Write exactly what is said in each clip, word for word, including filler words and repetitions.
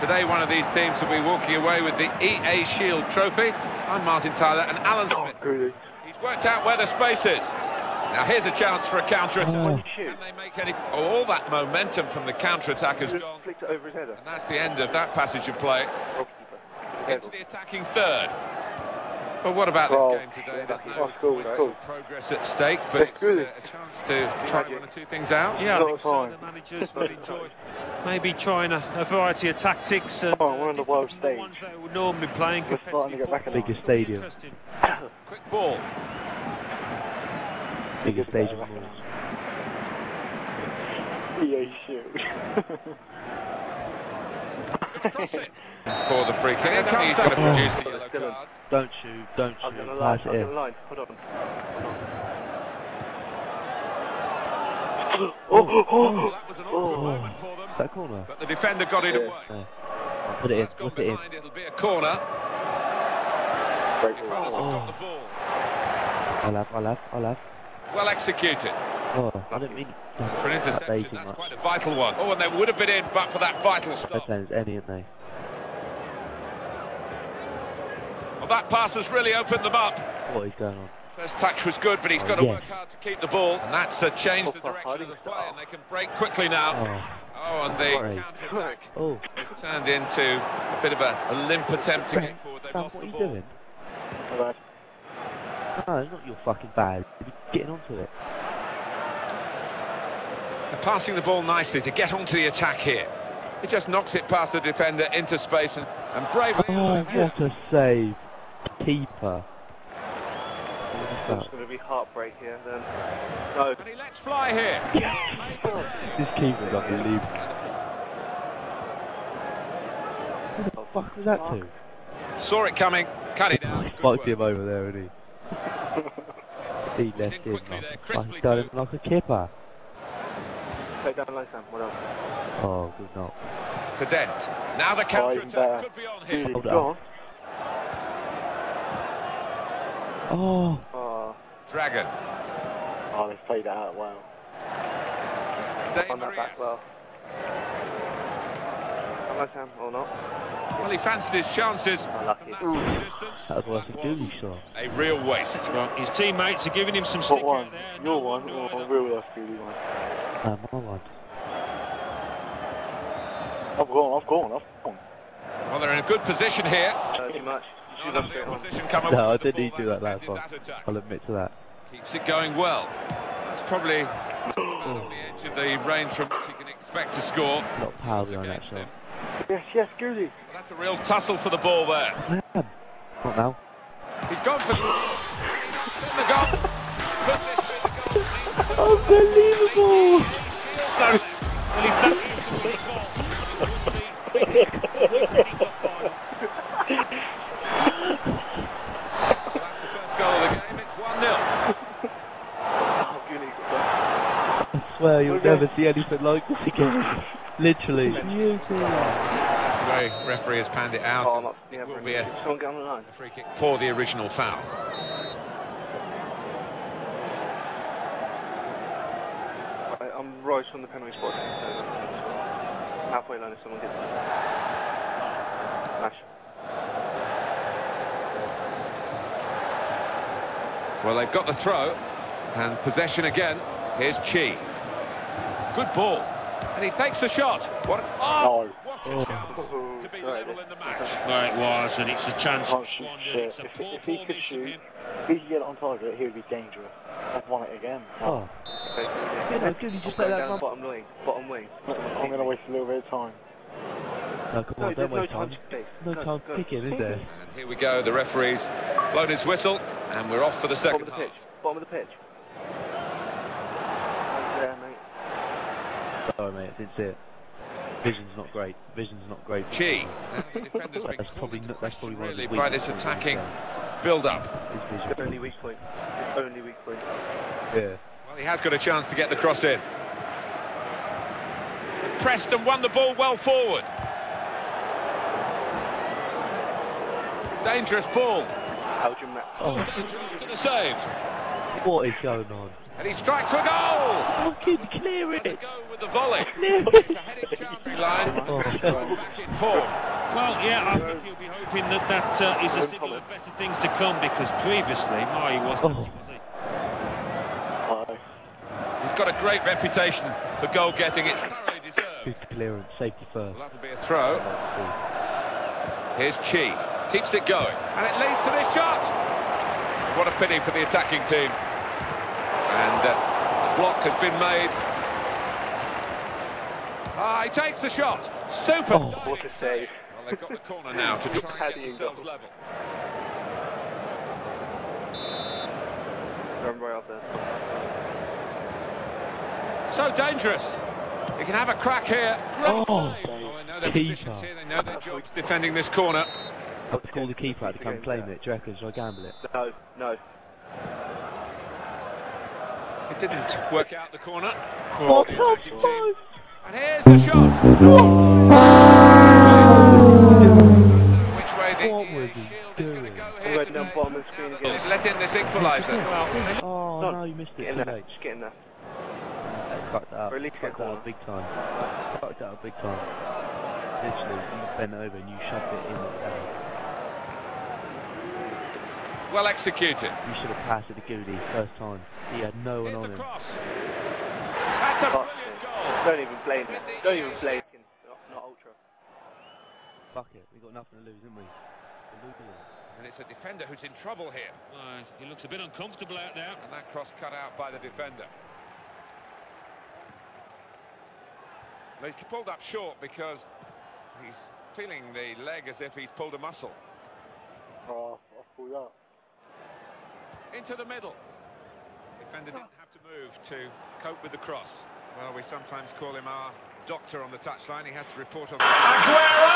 Today, one of these teams will be walking away with the E A Shield trophy. I'm Martin Tyler and Alan Smith. Oh, he's worked out where the space is. Now, here's a chance for a counter-attack. Oh, can they make any... Oh, all that momentum from the counter-attack has gone. Flicked it over his header. And that's the end of that passage of play. Oh, into the attacking third. But what about oh, this game today? There's no oh, cool, cool. progress at stake, but it's, it's really uh, a chance to try one or two things out. Yeah, I think so. The managers will enjoy maybe trying a, a variety of tactics and oh, uh, different from the ones they would normally be playing. We're starting to get back at Bigger Stadium. Quick ball. Bigger Stadium. E A Shield. Cross it. For the free kick, I think he's going to produce the yellow card. Don't shoot, don't shoot. I'm going to line, I'm going to line, hold on. Oh, oh, oh, that was an awkward moment for them. That corner. But the defender got it away. Put it in, put it in. It'll be a corner. I'll have, I'll have, I'll have. Well executed. Oh, I didn't mean it. For an interception, that's quite a vital one. Oh, and they would have been in, but for that vital stop. There's any in there. That pass has really opened them up. What is going on? First touch was good, but he's oh, got to yes. work hard to keep the ball. And that's a change oh, the direction of the play, oh. and they can break quickly now. Oh, oh and the Sorry. counter-attack oh. has turned into a bit of a, a limp attempt to get forward. They've Sam, lost what the ball. Are you doing? Right. No, it's not your fucking bad. You're getting onto it. They're passing the ball nicely to get onto the attack here. He just knocks it past the defender into space and, and bravely... Oh, what a save. Keeper. It's going to be heartbreak here then. No. And he lets fly here. This keeper's unbelievable. What the fuck was that to? Saw it coming. Cut it out. Fucked him over there, didn't he? He left him. He's going like a kipper. Take down low, Sam. What else? Oh, good knock. To Dent. Now the counter attack could be on here. Hold on. Oh. oh, Dragon. Oh, they've played that out well. On that back well. Unless him or not. Well, he fancied his chances. Unlucky. That was a goody shot. A real waste. Well, his teammates are giving him some stick out there. Your one or a real life goody one? No, my one. I've gone, I've gone, I've gone. Well, they're in a good position here. Uh, too much. No, no, no, no I didn't need to do that last one. I'll admit to that. Keeps it going well. That's probably on the edge of the range from which you can expect to score. Not powder on that shot. Yes, yes, Goody. Well, that's a real tussle for the ball there. Man. Not now. He's gone for the goal. Unbelievable! Well, you'll okay. never see anything like this again. Literally. That's the way referee has panned it out. Oh, not, yeah, it will be a, on the line. a free kick for the original foul. I, I'm right from the penalty spot. Halfway line if someone gets it. Smash. Well, they've got the throw and possession again. Here's Chi. Good ball, and he takes the shot. What? Oh, no. What a chance oh. to be level in the match. No, it was, and it's a chance. Shoot, it's a if, poor, if he could shoot, if he could get it on target, he would be dangerous. I've won it again. Oh. Okay. Yeah, no, dude, you just let that bottom wing. Bottom wing. I'm going to waste a little bit of time. No, come on, no, don't waste no time. time. No go, time kicking, is there? And here we go. The referee's blown his whistle, and we're off for the second bottom half. Of the pitch. Bottom of the pitch. Sorry mate, I didn't see it. Vision's not great. Vision's not great. Chi. Defender's been that's probably not that's probably really one by this attacking build-up. His only weak point. His only weak point. Yeah. Well, he has got a chance to get the cross in. Pressed and won the ball well forward. Dangerous ball. Belgium match. Oh, danger after the save. What is going on? And he strikes a goal! Fucking clear it! Go with the volley. Clear it! It's a headed boundary line. Oh. Back in form. Well, yeah, I think he'll be hoping that that uh, is a signal of better things to come, because previously, no, he wasn't. Oh. Was he? Oh. He's got a great reputation for goal getting. It's thoroughly deserved. Good clearance, safety first. Well, that'll be a throw. Here's Chi. Keeps it going, and it leads to this shot. What a pity for the attacking team. And uh, the block has been made. Ah, he takes the shot. Super. Oh, what a save. Well, they've got the corner now to try and get themselves level. Run right up there. So dangerous. They can have a crack here. Great oh, save. Oh, they know their positions here. They know their jobs defending this corner. I'll call the keeper out to come claim it. Do you reckon? Should I gamble it? No, no. It didn't work out the corner. Oh, oh, and here's the shot! Oh. Which way the what E A Shield is going to go here today. They've let in this equaliser. Oh, no, you missed it. Get in there. Just get in there. Fucked that up. Fucked that up big time. Fucked that up big time. Literally, you bent over and you shoved it in the air. Well executed. You should have passed it to Goody first time. He had no one on him. That's a brilliant goal. Don't even blame him. Don't even blame him. Not ultra. Fuck it. We got nothing to lose, didn't we? And it's a defender who's in trouble here. Uh, he looks a bit uncomfortable out there. And that cross cut out by the defender. He's pulled up short because he's feeling the leg as if he's pulled a muscle. Oh, I'll pull that. Into the middle. The defender didn't have to move to cope with the cross. Well, we sometimes call him our doctor on the touchline. He has to report on... Aguero!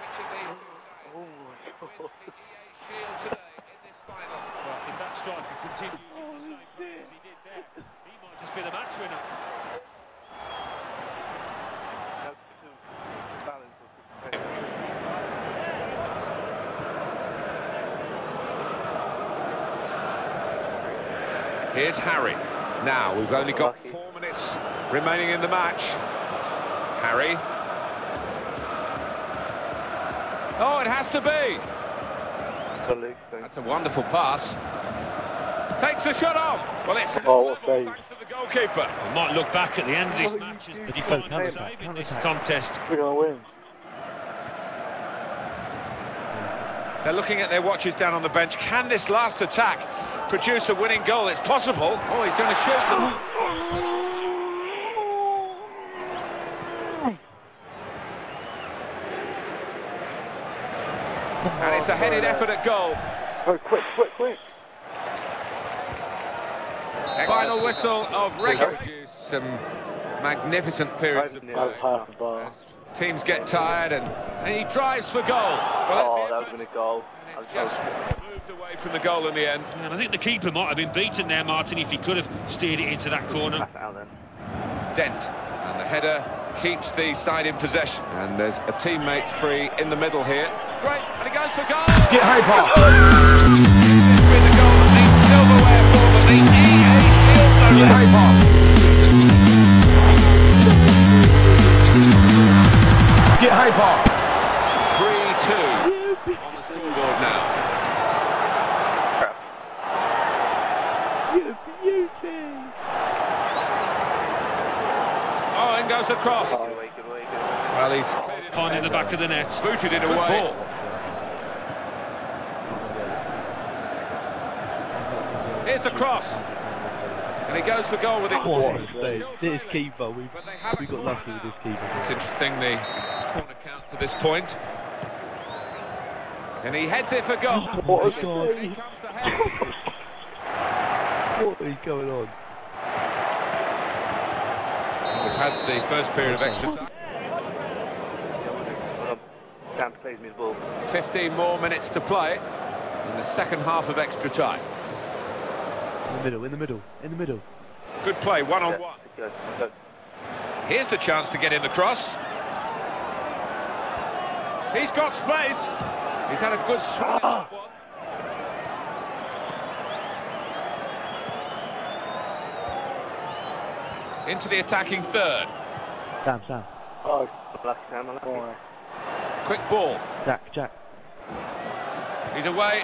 Which of these two sides will win the E A Shield today in this final? Well, if that striker continues in the same way as he did there, he might just be the match winner. Here's Harry. Now, we've only got four minutes remaining in the match. Harry. Oh, it has to be. That's a wonderful pass. Takes the shot off. Well, it's oh, thanks to the goalkeeper. We might look back at the end of this match as the default save in this contest. We're going to win. They're looking at their watches down on the bench. Can this last attack produce a winning goal? It's possible. Oh, he's going to shoot them. And it's a headed effort at goal. Oh, quick, quick, quick. Final whistle of regular. Some magnificent periods of play. As teams get tired, and, and he drives for goal. Well, oh, that was going to goal. Just moved away from the goal in the end. And I think the keeper might have been beaten there, Martin, if he could have steered it into that corner. Dent, and the header keeps the side in possession. And there's a teammate free in the middle here. Great, and he goes for goal! Let's get high power! With the goal that needs silverware for the E A Shield. Get high power! Get high power! Goes across. Oh, good way, good way, good way. Well, he's on in the back of the net. Booted it away. Ball. Here's the cross, and he goes for goal with it. Oh, this keeper, we we got lucky with this keeper. It's interesting the corner count to this point, and he heads it for goal. What is going on? What is going on? We've had the first period of extra time. fifteen more minutes to play in the second half of extra time. In the middle, in the middle, in the middle. Good play, one on one. Here's the chance to get in the cross. He's got space. He's had a good swing. into the attacking third. Sam, Sam. Oh, black Sam, black boy. Quick ball. Jack, Jack. He's away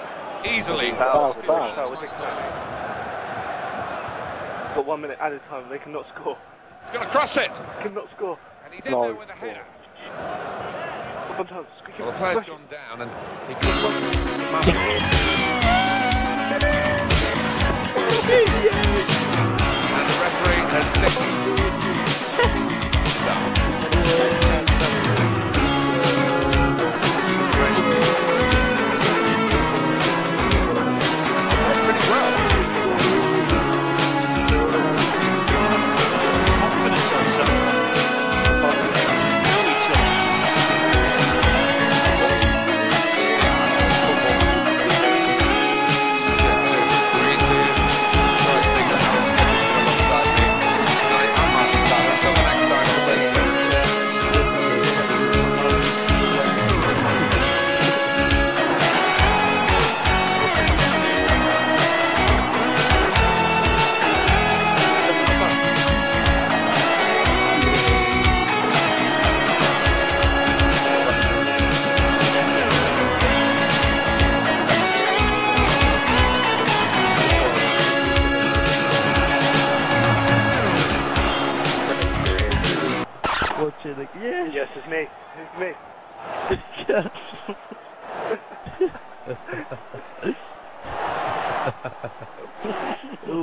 easily. Foul, foul, foul, foul, foul, foul. Got one minute at a time. They cannot score. He's gonna cross it. Cannot score. And he's in no, there with a header. Well, the player's gone down, and he could and the referee has like, yes. Yes, it's me. It's me. Yes.